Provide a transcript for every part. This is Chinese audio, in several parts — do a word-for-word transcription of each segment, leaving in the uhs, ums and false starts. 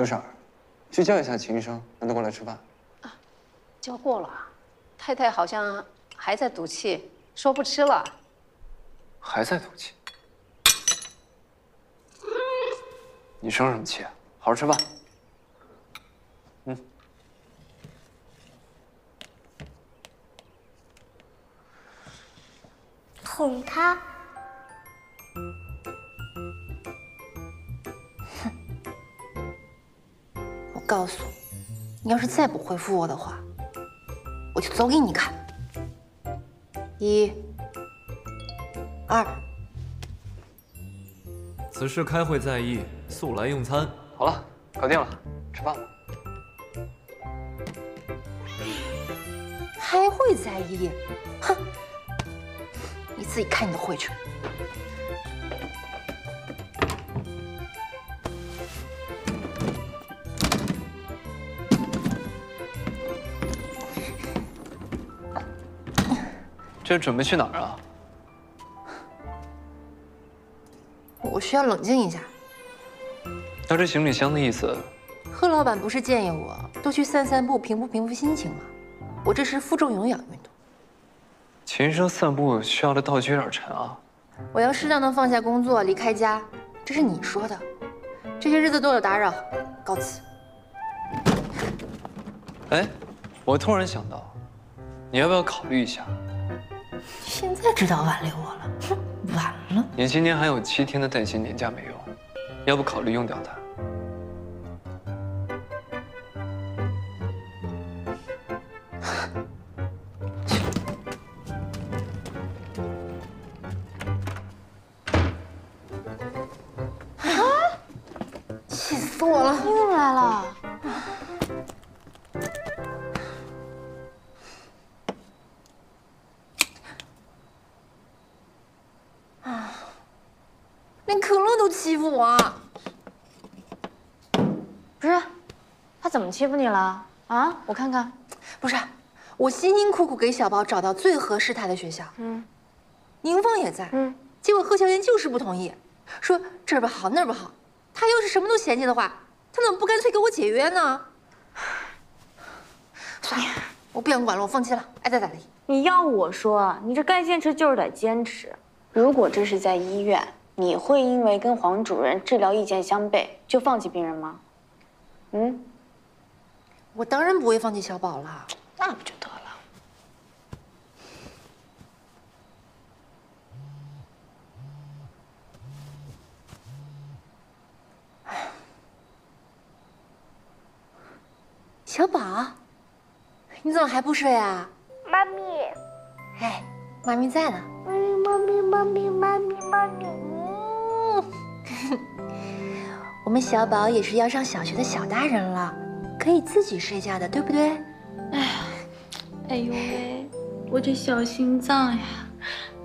刘婶儿，去叫一下秦医生，让他过来吃饭。啊，叫过了，太太好像还在赌气，说不吃了。还在赌气？你生什么气啊？好好吃饭。嗯。哄他。 告诉你，你要是再不回复我的话，我就走给你看。一、二。此事开会在议，速来用餐。好了，搞定了，吃饭吧。开会在议，哼！你自己开你的会去。 这准备去哪儿啊？我需要冷静一下。那这行李箱的意思？贺老板不是建议我多去散散步，平复平复心情吗？我这是负重有氧运动。秦医生散步需要的道具有点沉啊。我要适当的放下工作，离开家，这是你说的。这些日子多有打扰，告辞。哎，我突然想到，你要不要考虑一下？ 现在知道挽留我了，哼，晚了。你今天还有七天的带薪年假没用，要不考虑用掉它？啊！气死我了！又来了。 欺负我？不是，他怎么欺负你了啊？我看看，不是，我辛辛苦苦给小宝找到最合适他的学校，嗯，宁芳也在，嗯，结果贺乔岩就是不同意，说这儿不好那儿不好，他要是什么都嫌弃的话，他怎么不干脆给我解约呢？算了，我不想管了，我放弃了，爱咋咋地。你要我说，你这该坚持就是得坚持。如果这是在医院。 你会因为跟黄主任治疗意见相悖就放弃病人吗？嗯，我当然不会放弃小宝了，那不就得了？小宝，你怎么还不睡啊？妈咪，哎，妈咪在呢。嗯，妈咪，妈咪，妈咪，妈咪。 我们小宝也是要上小学的小大人了，可以自己睡觉的，对不对？哎呀，哎呦喂，我这小心脏呀，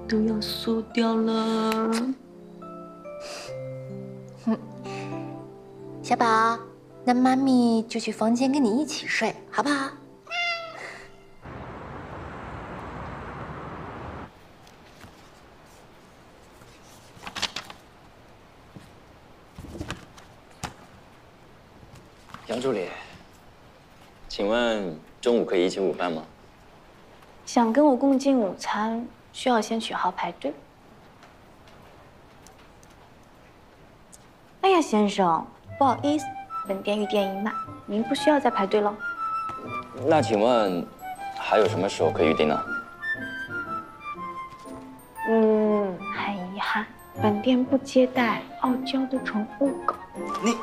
都要酥掉了。嗯，小宝，那妈咪就去房间跟你一起睡，好不好？ 杨助理，请问中午可以一起午饭吗？想跟我共进午餐，需要先取号排队。哎呀，先生，不好意思，本店预店已满，您不需要再排队了。那请问，还有什么时候可以预定呢？嗯，很遗憾，本店不接待傲娇的宠物狗。你。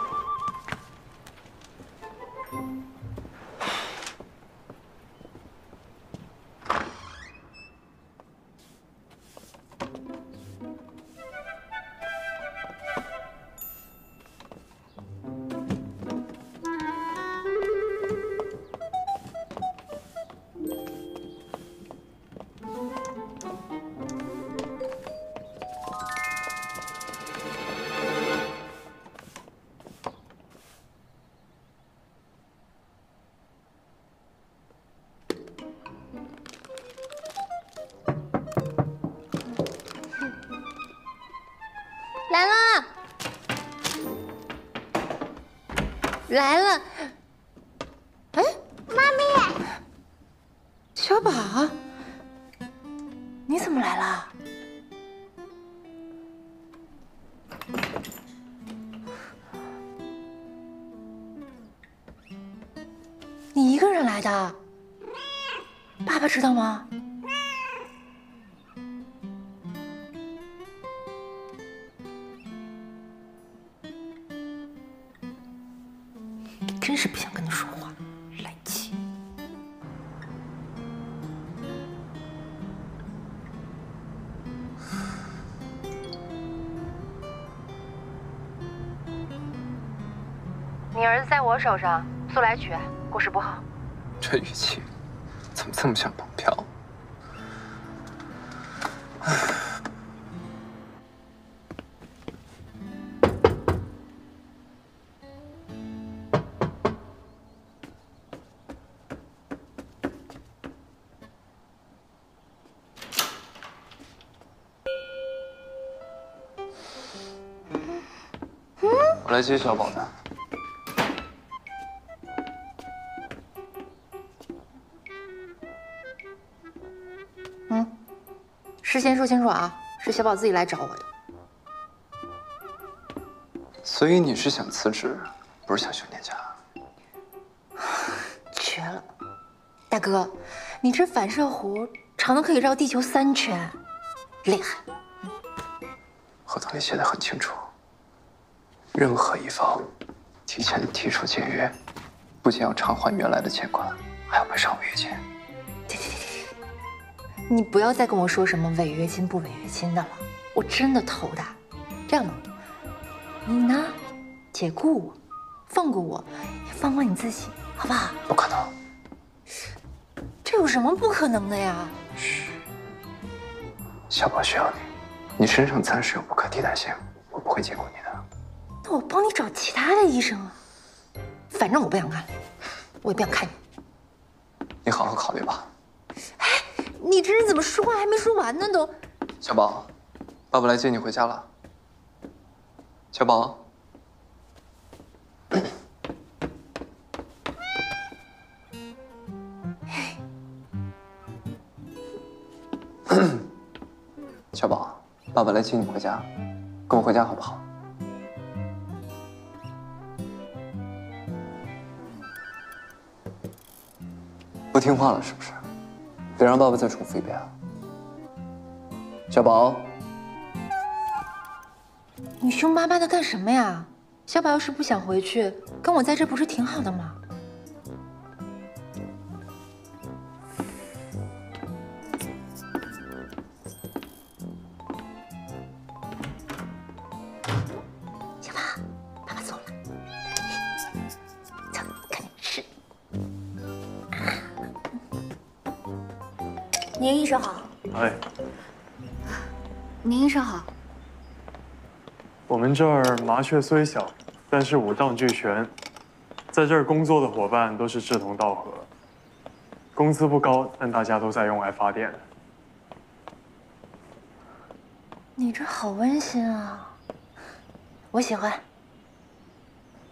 来了。哎，妈咪，小宝，你怎么来了？你一个人来的？爸爸知道吗？ 真是不想跟你说话，来气！你儿子在我手上，速来取，过世不好。这语气，怎么这么像绑票？唉。 我来接小宝的。嗯，事先说清楚啊，是小宝自己来找我的。所以你是想辞职，不是想休年假？绝了，大哥，你这反射弧长的可以绕地球三圈，厉害。合同里写的很清楚。 任何一方提前提出解约，不仅要偿还原来的欠款，还要赔偿违约金。停停停！你不要再跟我说什么违约金不违约金的了，我真的头大。这样吧，你呢，解雇我，放过我，也放过你自己，好不好？不可能！这有什么不可能的呀？嘘，小宝需要你，你身上暂时有不可替代性，我不会解雇你的。 那我帮你找其他的医生啊，反正我不想看，我也不想看你。你好好考虑吧。哎，你这是怎么说话还没说完呢都？小宝，爸爸来接你回家了。小宝，小宝，爸爸来接你回家，跟我回家好不好？ 不听话了是不是？得让爸爸再重复一遍啊！小宝，你凶巴巴的干什么呀？小宝要是不想回去，跟我在这不是挺好的吗？小宝，爸爸走了，走，赶紧吃。 宁医生好。哎，宁医生好。我们这儿麻雀虽小，但是五脏俱全，在这儿工作的伙伴都是志同道合，工资不高，但大家都在用爱发电。你这好温馨啊，我喜欢。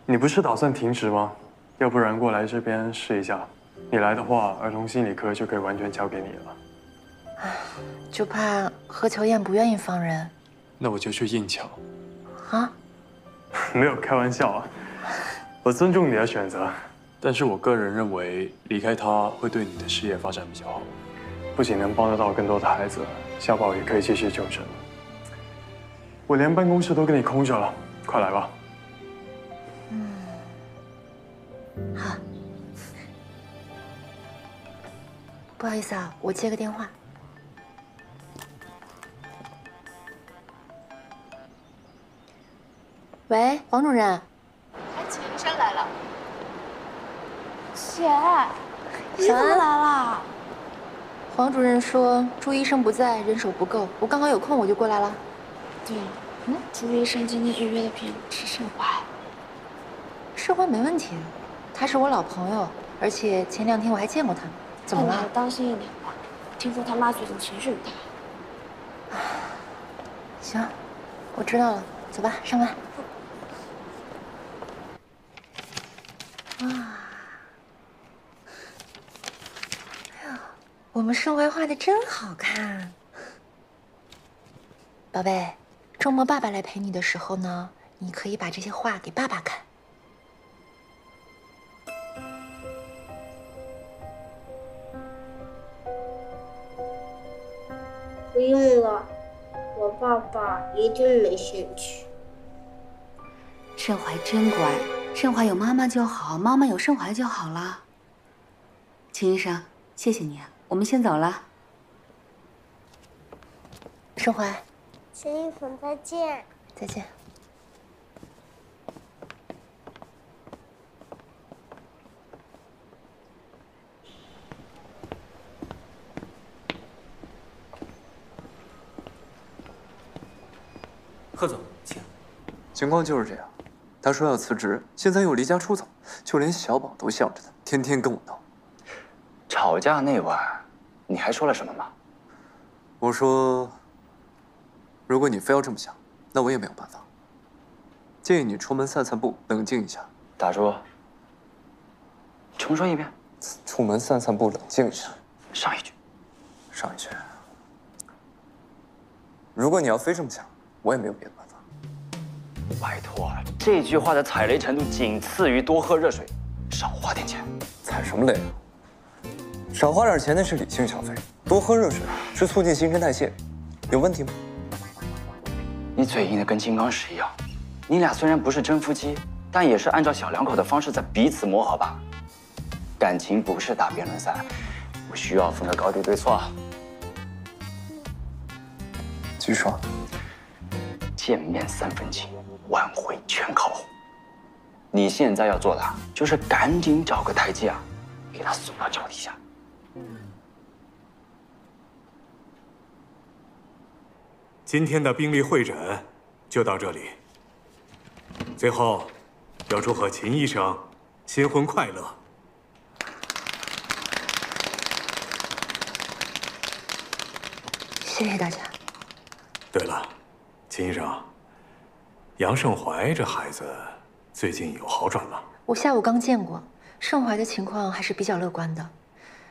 你不是打算停职吗？要不然过来这边试一下。你来的话，儿童心理科就可以完全交给你了。 就怕何乔燕不愿意放人，那我就去硬抢。啊？没有开玩笑啊，我尊重你的选择，但是我个人认为离开他会对你的事业发展比较好，不仅能帮得到更多的孩子，小宝也可以继续就诊。我连办公室都给你空着了，快来吧。嗯，好。不好意思啊，我接个电话。 喂，黄主任，哎，钱医生来了。姐，医生来了。黄主任说朱医生不在，人手不够，我刚好有空我就过来了。对了，嗯，朱医生今天预约的病是盛怀。盛怀没问题，她是我老朋友，而且前两天我还见过她。怎么了？你当心一点吧，听说他妈最近情绪不太好。行，我知道了，走吧，上班。啊！哎呦，我们盛怀画的真好看。宝贝，周末爸爸来陪你的时候呢，你可以把这些画给爸爸看。 不用了，我爸爸一定没兴趣。盛怀真乖，盛怀有妈妈就好，妈妈有盛怀就好了。秦医生，谢谢你啊，我们先走了。盛怀，秦医生再见。再见。贺总，请。情况就是这样，他说要辞职，现在又离家出走，就连小宝都向着他，天天跟我闹。吵架那晚，你还说了什么吗？我说，如果你非要这么想，那我也没有办法。建议你出门散散步，冷静一下。打住！重说一遍。出门散散步，冷静一下。上一句。上一句。如果你要非这么想。 我也没有别的办法。拜托、啊，这句话的踩雷程度仅次于多喝热水，少花点钱。踩什么雷啊？少花点钱那是理性消费，多喝热水是促进新陈代谢，有问题吗？你嘴硬的跟金刚石一样，你俩虽然不是真夫妻，但也是按照小两口的方式在彼此磨合吧。感情不是打辩论赛，不需要分个高低对错。继续说。 见面三分情，挽回全靠哄。你现在要做的就是赶紧找个台阶啊，给他送到脚底下。今天的病例会诊就到这里。最后，要祝贺秦医生新婚快乐。谢谢大家。对了。 秦医生，杨盛怀这孩子最近有好转吗？我下午刚见过，盛怀的情况还是比较乐观的，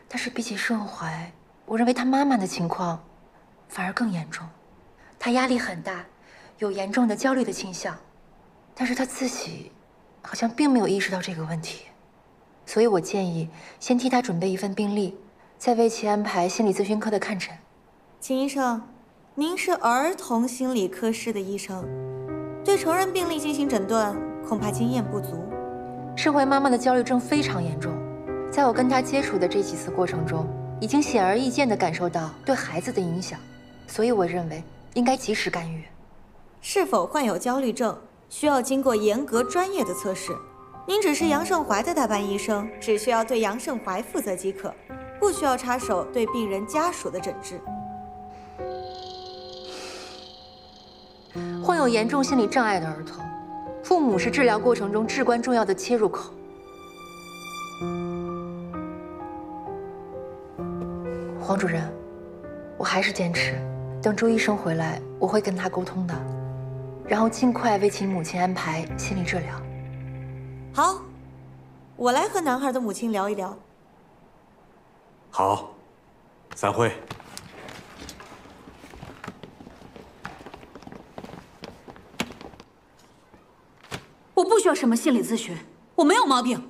但是比起盛怀，我认为他妈妈的情况反而更严重。他压力很大，有严重的焦虑的倾向，但是他自己好像并没有意识到这个问题，所以我建议先替他准备一份病历，再为其安排心理咨询科的看诊。秦医生。 您是儿童心理科室的医生，对成人病例进行诊断恐怕经验不足。盛怀妈妈的焦虑症非常严重，在我跟她接触的这几次过程中，已经显而易见地感受到对孩子的影响，所以我认为应该及时干预。是否患有焦虑症，需要经过严格专业的测试。您只是杨盛怀的代班医生，只需要对杨盛怀负责即可，不需要插手对病人家属的诊治。 患有严重心理障碍的儿童，父母是治疗过程中至关重要的切入口。黄主任，我还是坚持，等周医生回来，我会跟他沟通的，然后尽快为其母亲安排心理治疗。好，我来和男孩的母亲聊一聊。好，散会。 我不需要什么心理咨询，我没有毛病。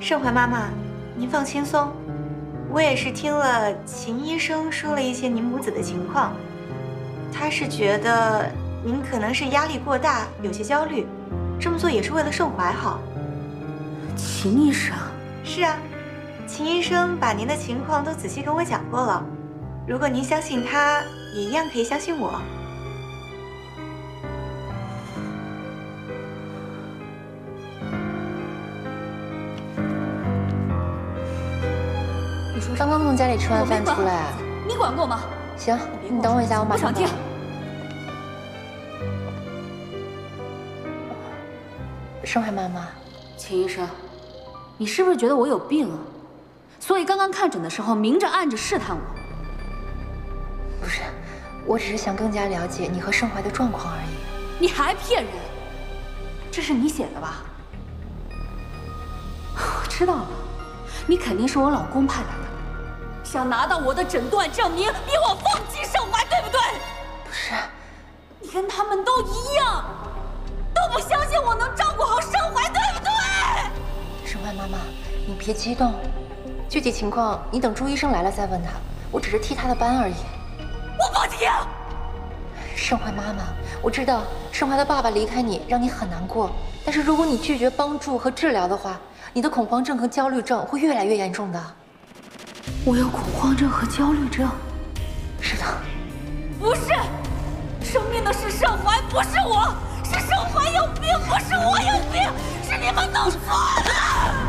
盛怀妈妈，您放轻松，我也是听了秦医生说了一些您母子的情况，他是觉得您可能是压力过大，有些焦虑，这么做也是为了盛怀好。秦医生？是啊，秦医生把您的情况都仔细跟我讲过了，如果您相信他，也一样可以相信我。 刚刚从家里吃完饭出来，你管过吗？行，你等我一下，我马上。不想听。盛怀妈妈，秦医生，你是不是觉得我有病啊？所以刚刚看诊的时候，明着暗着试探我。不是，我只是想更加了解你和盛怀的状况而已。你还骗人！这是你写的吧？知道了，你肯定是我老公派来的，想拿到我的诊断证明，逼我放弃盛怀，对不对？不是，你跟他们都一样，都不相信我能照顾好盛怀，对不对？盛怀妈妈，你别激动，具体情况你等朱医生来了再问他，我只是替他的班而已。我报警！盛怀妈妈，我知道盛怀的爸爸离开你，让你很难过。 但是如果你拒绝帮助和治疗的话，你的恐慌症和焦虑症会越来越严重的。我有恐慌症和焦虑症？是的。不是，生病的是盛怀，不是我，是盛怀有病，不是我有病，是你们弄错了。